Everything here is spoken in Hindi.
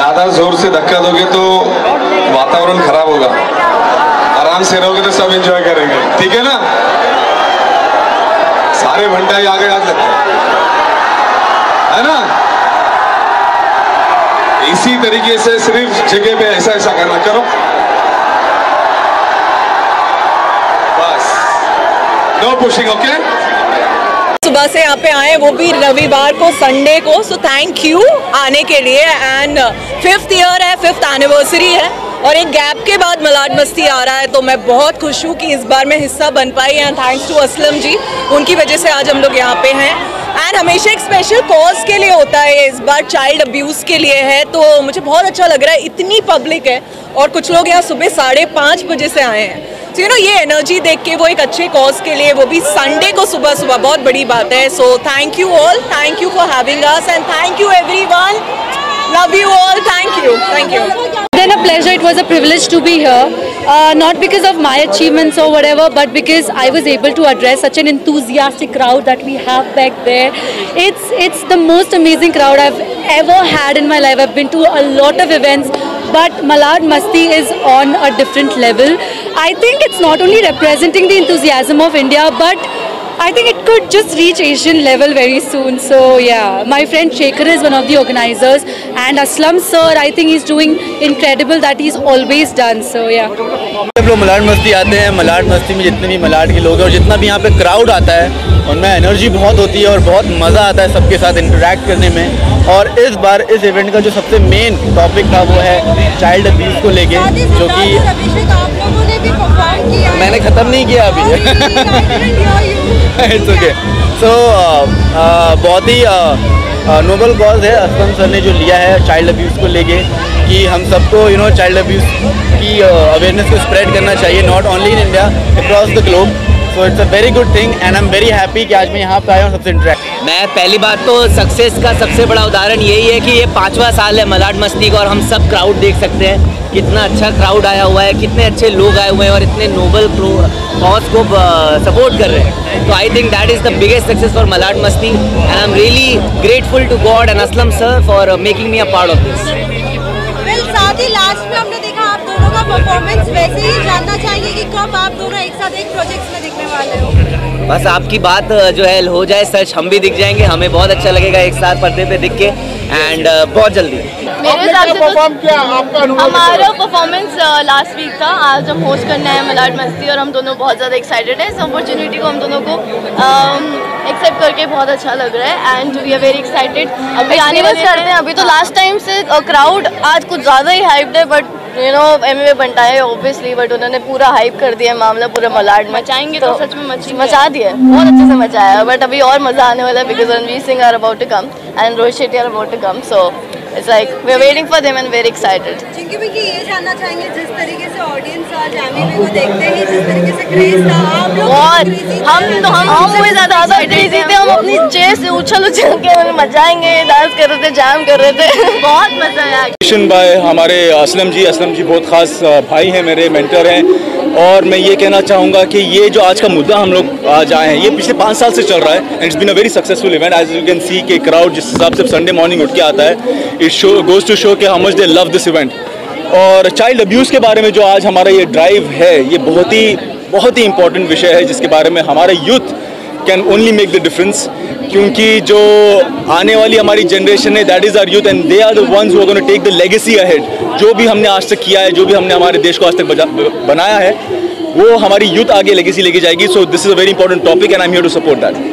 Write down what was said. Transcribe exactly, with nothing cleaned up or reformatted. ज़्यादा जोर से धक्का दोगे तो वातावरण खराब होगा, आराम से रहोगे तो सब एंजॉय करेंगे, ठीक है ना। सारे घंटा ही आगे याद रखते है ना, इसी तरीके से सिर्फ जगह पे ऐसा ऐसा करना करो बस, नो पुशिंग, ओके। सुबह से यहाँ पे आए वो भी रविवार को, संडे को, सो थैंक यू आने के लिए। एंड फिफ्थ ईयर है, फिफ्थ एनिवर्सरी है और एक गैप के बाद मलाड मस्ती आ रहा है, तो मैं बहुत खुश हूँ कि इस बार मैं हिस्सा बन पाई। And thanks to Aslam ji, उनकी वजह से आज हम लोग यहाँ पे हैं। एंड हमेशा एक स्पेशल कॉज के लिए होता है, इस बार चाइल्ड अब्यूज़ के लिए है, तो मुझे बहुत अच्छा लग रहा है। इतनी पब्लिक है और कुछ लोग यहाँ सुबह साढ़े पाँच बजे से आए हैं, तो यू नो ये एनर्जी देख के वो एक अच्छे कॉज के लिए, वो भी संडे को सुबह सुबह, बहुत बड़ी बात है। So thank you all, thank you for having us and thank you everyone, love you all, thank you, thank you. It was a pleasure. It was a privilege to be here, uh, not because of my achievements or whatever, but because I was able to address such an enthusiastic crowd that we have back there. It's it's the most amazing crowd I've ever had in my life. I've been to a lot of events, but Malad Masti is on a different level. I think it's not only representing the enthusiasm of India, but I think it could just reach Asian level very soon. So yeah, my friend Shekhar is one of the organizers, and Aslam sir, I think he's doing incredible that he's always done. So yeah. जब लोग मलाड मस्ती आते हैं, मलाड मस्ती में जितने भी मलाड के लोग हैं और जितना भी यहाँ पे क्राउड आता है, उनमें एनर्जी बहुत होती है और बहुत मज़ा आता है सबके साथ इंटरेक्ट करने में। और इस बार इस इवेंट का जो सबसे मेन टॉपिक था वो है चाइल्ड अब्यूज़ को लेके, जो कि मैंने ख़त्म नहीं किया अभी। It's okay. सो बहुत ही नोबल कॉज है असलम सर ने जो लिया है चाइल्ड अब्यूज़ को लेके, कि हम सबको यू नो चाइल्ड अब्यूज़ की अवेयरनेस को स्प्रेड करना चाहिए, not only in India, across the globe. So it's a very good thing and I am very happy कि आज मैं यहाँ पर आया हूँ सबसे इंटरेक्ट। मैं पहली बात तो सक्सेस का सबसे बड़ा उदाहरण यही है कि ये पाँचवा साल है मलाड मस्ती का और हम सब क्राउड देख सकते हैं कितना अच्छा क्राउड आया हुआ है, कितने अच्छे लोग आए हुए हैं और इतने नोबल कॉज को सपोर्ट कर रहे हैं। तो I think that is the biggest success for Malad Masti and I am really grateful to God and Aslam sir for making me a part of this. Well, साथ ही लास्ट में हमने देखा आप दोनों का परफॉर्मेंस, वैसे ही जानना चाहिए कि कब आप दोनों एक साथ एक प्रोजेक्ट में दिखने वाले हो। बस आपकी बात जो है हो जाए सच, हम भी दिख जाएंगे, हमें बहुत अच्छा लगेगा एक साथ पर्दे पे दिख के एंड बहुत जल्दी। मेरे हिसाब से तो हमारा परफॉर्मेंस लास्ट वीक था, आज हम होस्ट करने हैं मलाड मस्ती और हम दोनों बहुत ज़्यादा एक्साइटेड हैं इस अपॉर्चुनिटी को, हम दोनों को एक्सेप्ट करके बहुत अच्छा लग रहा है and we are very excited. अभी आने बस करते हैं, अभी तो लास्ट टाइम से क्राउड आज कुछ ज़्यादा ही हाइप्ड है, बट यू नो एमवे बनता है ऑब्वियसली, बट उन्होंने पूरा हाइप कर दिया मामला, पूरा मलाड में मचाएंगे तो सच में मची मचा दिया, बहुत अच्छे से मचाया। बट अभी और मज़ा आने वाला है because Ranveer Singh are about to come and Rohit Shetty are about to come, so It's like we're waiting for them and very excited. जिनकी भी कि ये जानना चाहेंगे जिस तरीके से ऑडियंस आज एमवी को देखते हैं, जिस तरीके से क्रेज था, आप लोग और हम तो हम हमसे ज़्यादा एक्साइटेड थे, हम अपनी चेयर से उछल उछल के मचाएंगे, डांस कर रहे थे, जाम कर रहे थे, बहुत मजा आया। एक्शन बाय हमारे असलम जी, असलम जी बहुत खास भाई हैं, मेरे मेंटर हैं और मैं ये कहना चाहूँगा कि ये जो आज का मुद्दा हम लोग आज आए हैं ये पिछले पाँच साल से चल रहा है and it's been a very successful event. As you can see के क्राउड जिस हिसाब से संडे मॉर्निंग उठ के आता है, it show goes to show के how much they love this event. और चाइल्ड अब्यूज़ के बारे में जो आज हमारा ये ड्राइव है, ये बहुत ही बहुत ही इंपॉर्टेंट विषय है जिसके बारे में हमारा youth can only make the difference, क्योंकि जो आने वाली हमारी जनरेशन है that is our youth and they are the ones who are going to take the legacy ahead. जो भी हमने आज तक किया है, जो भी हमने हमारे देश को आज तक बनाया है, वो हमारी यूथ आगे लेगेसी लेके जाएगी। So this is a very important topic and I am here to support that.